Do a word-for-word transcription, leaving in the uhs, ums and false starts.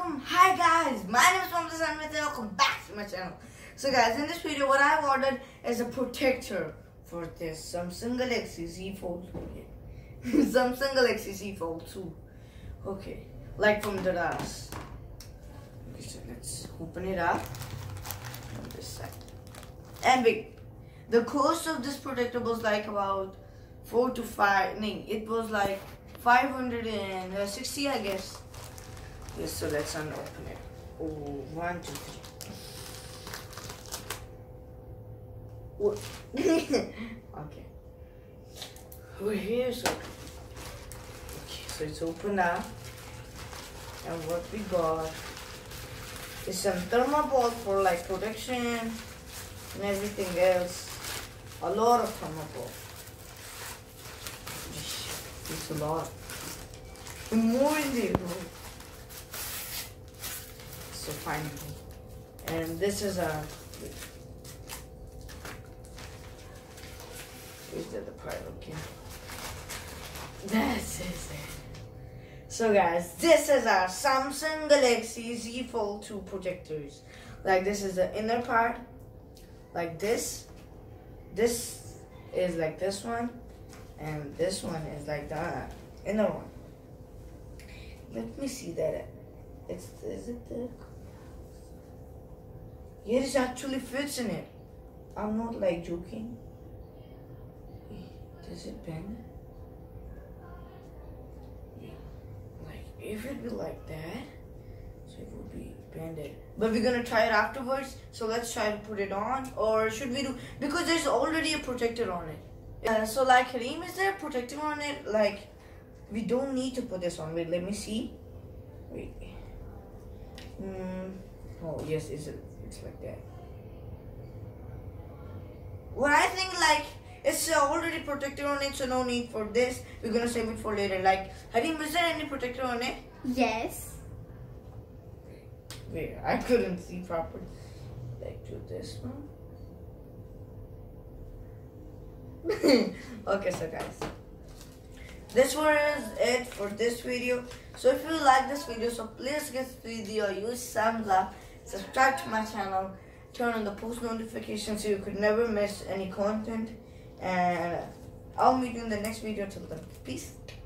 Assalamualaikum. Hi guys, my name is Hasaan and welcome back to my channel. So guys, in this video what I've ordered is a protector for this Samsung Galaxy Z Fold two. Samsung Galaxy Z Fold two. Okay, like from Daraz. Okay, so let's open it up on this side. And wait, the cost of this protector was like about four to five. No, it was like five hundred sixty, I guess. Yes, so let's unopen it. Oh, one, two, three. Oh. Okay. We're here, so. Okay, so it's open now. And what we got is some thermopod for like protection and everything else. A lot of thermopod. It's a lot. And more in there. So finally, and this is a. Is that the part? Okay. This is it. So guys, this is our Samsung Galaxy Z Fold two protectors. Like this is the inner part, like this. This is like this one, and this one is like the inner one. Let me see that. It's is it the. Yeah, this actually fits in it. I'm not like joking. Does it bend? Yeah. Like if it would be like that, so it would be bended. But we're gonna try it afterwards. So let's try to put it on, or should we do? Because there's already a protector on it. Uh, so like Kareem, is there a protector on it? Like we don't need to put this on. Wait, let me see. Wait. Mm. Oh yes, is it? It's like that. Well, I think like it's already protected on it, so no need for this. We're gonna save it for later. Like, Kareem, was there any protector on it? Yes. Wait, I couldn't see properly. Like to this one. Okay, so guys, this was it for this video. So if you like this video, so please give this video a huge thumbs up. Subscribe to my channel, turn on the post notifications so you could never miss any content, and I'll meet you in the next video. Till then, peace.